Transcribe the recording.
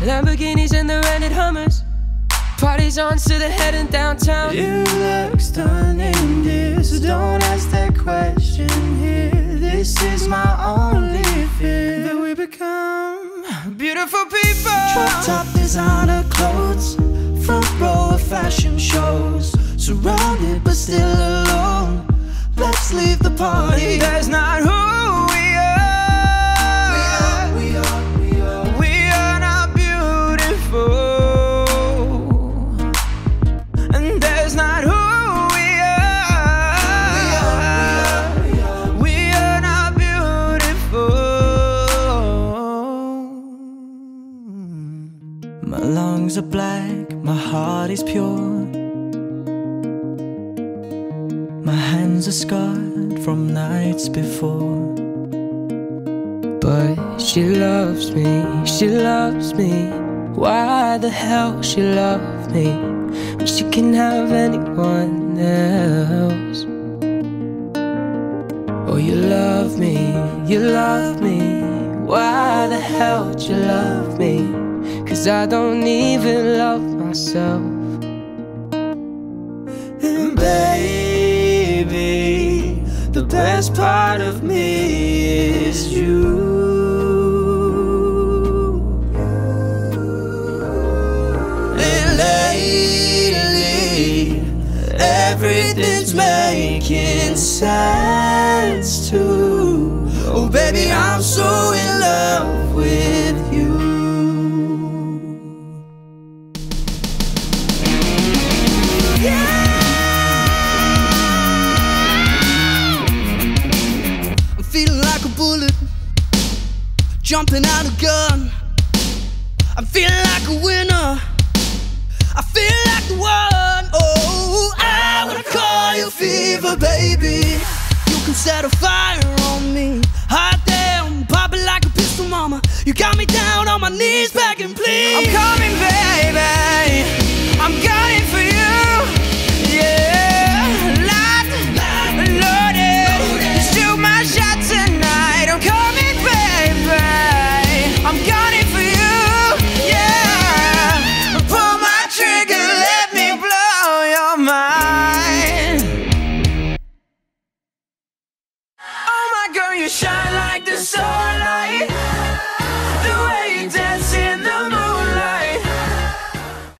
Lamborghinis and the rented Hummers. Parties on to the head in downtown. You look stunning, dear, so don't ask that question here. This is my only fear, that we become beautiful people. Drop top designer clothes, front row of fashion shows, surrounded but still alone. Let's leave the party. That's not who we are. We are, we are, we are. We are not beautiful. My lungs are black, my heart is pure. My hands are scarred from nights before. But she loves me, she loves me. Why the hell she loves me when she can have anyone else? Oh, you love me, why the hell do you love me? 'Cause I don't even love myself. And baby, the best part of me is you. And lately, everything's making sense too. Oh baby, I'm so in love with you. Jumping out a gun, I'm feeling like a winner, I feel like the one. Oh, I wanna call you fever, baby. You can set a fire on me. Hot damn, popping like a pistol, mama. You got me down on my knees begging, please. I'm coming back.